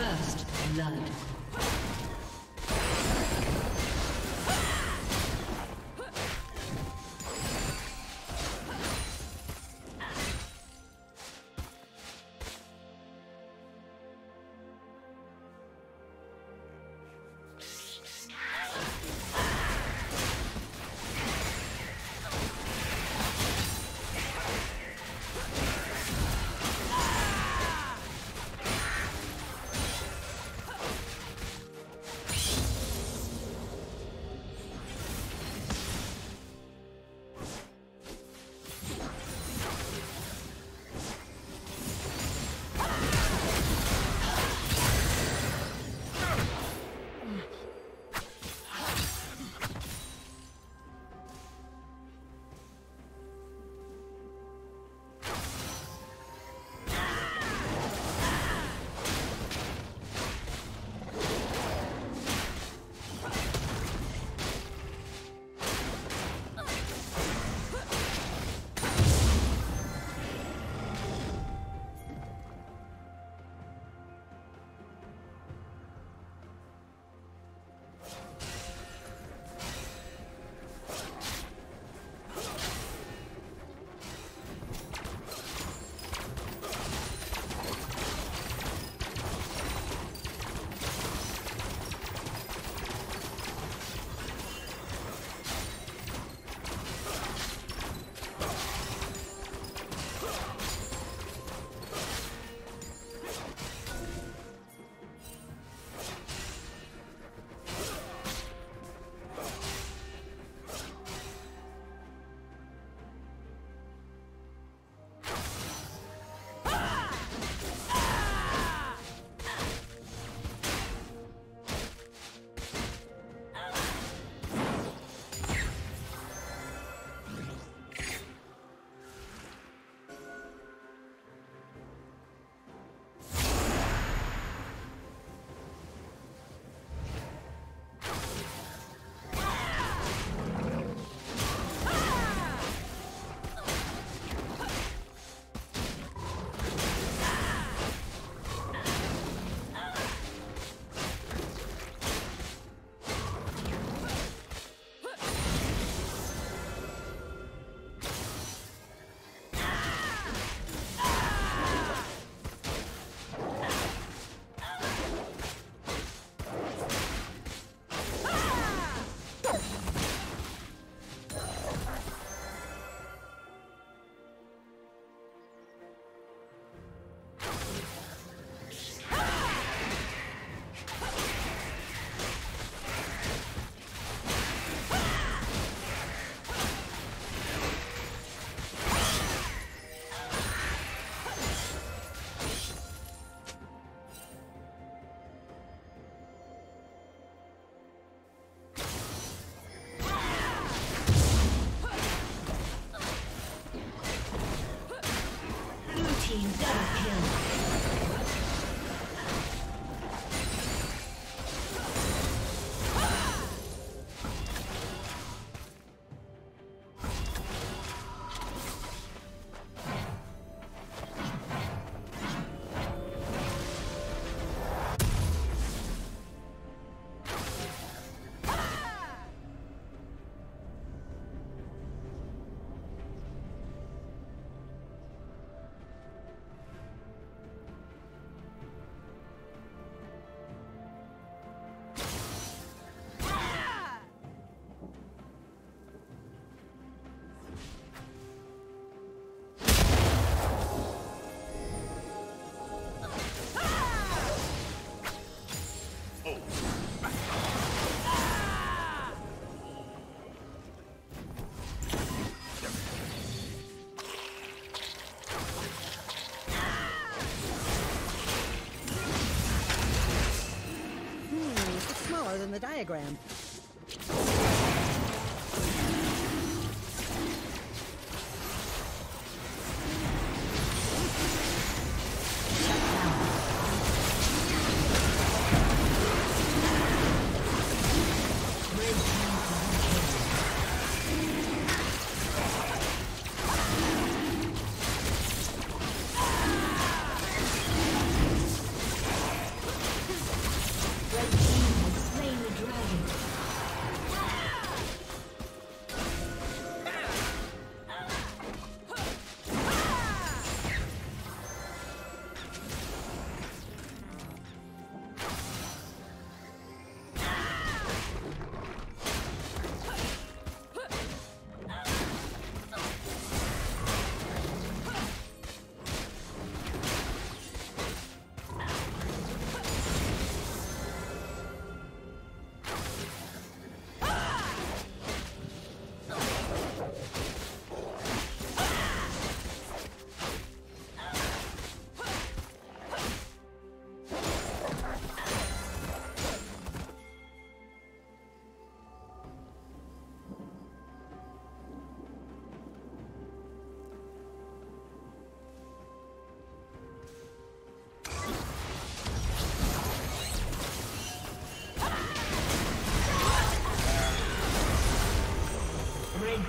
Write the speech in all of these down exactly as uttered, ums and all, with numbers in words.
First blood. The diagram.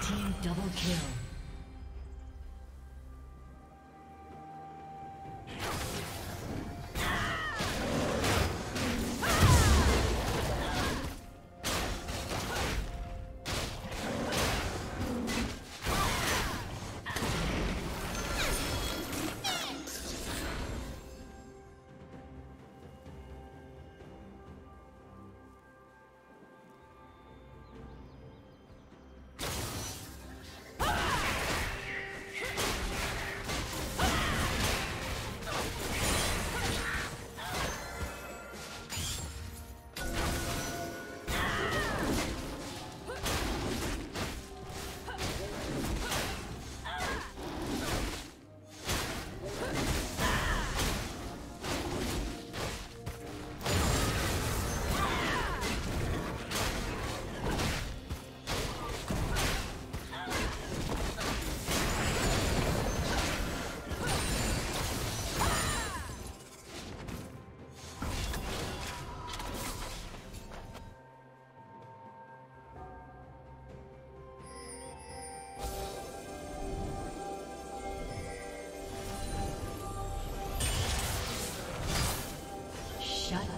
Red team double kill.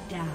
Down.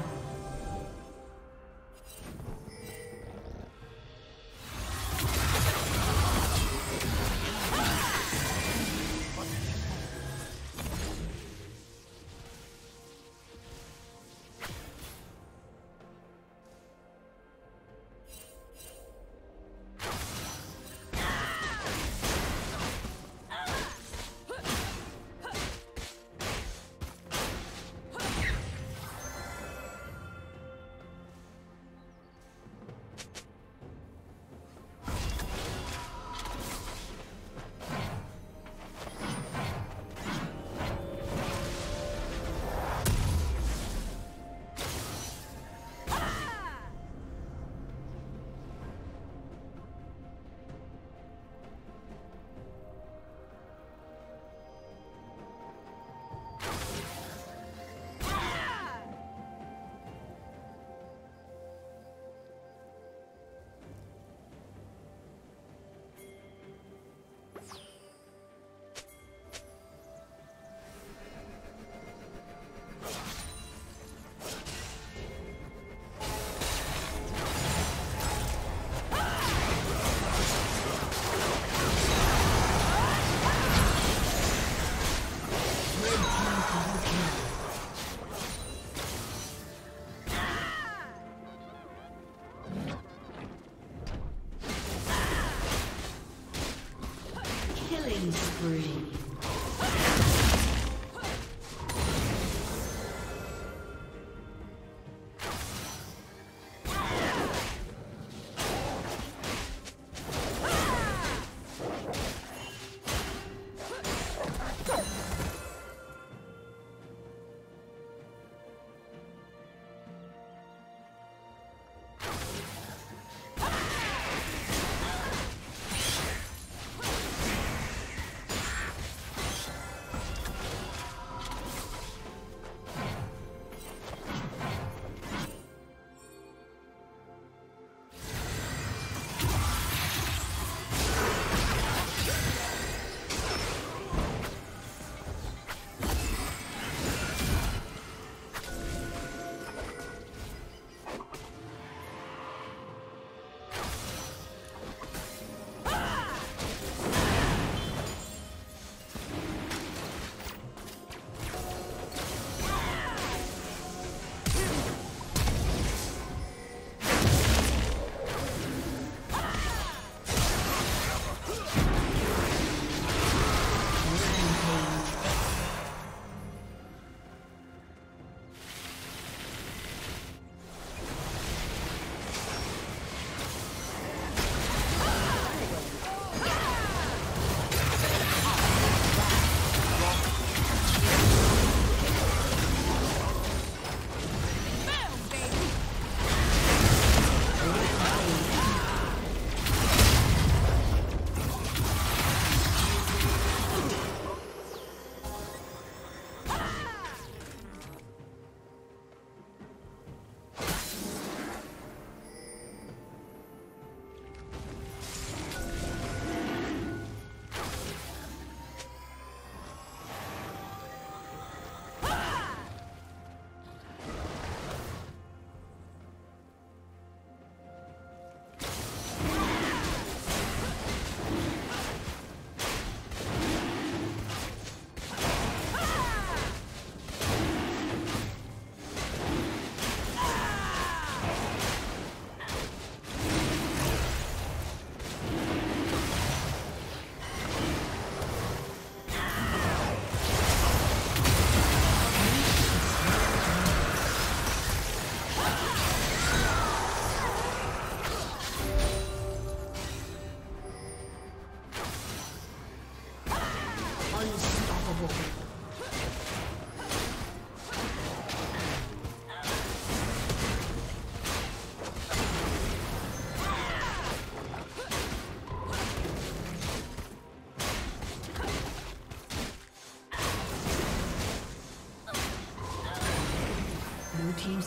Blue team's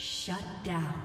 Shut down.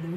Blue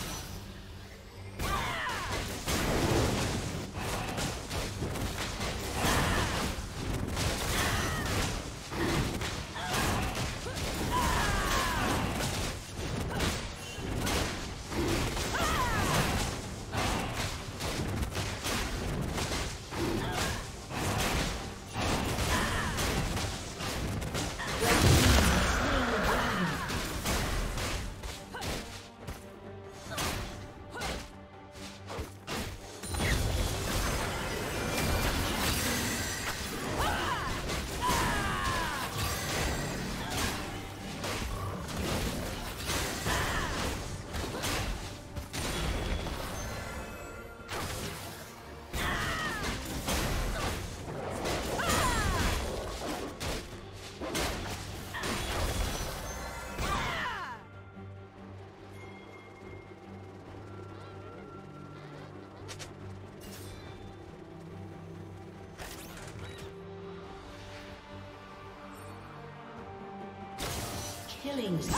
Killing spree.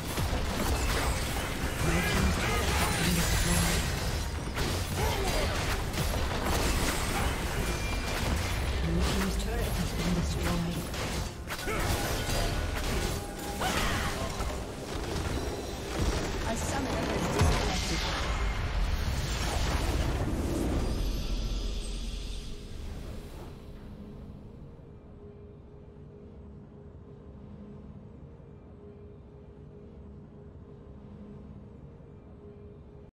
has been destroyed.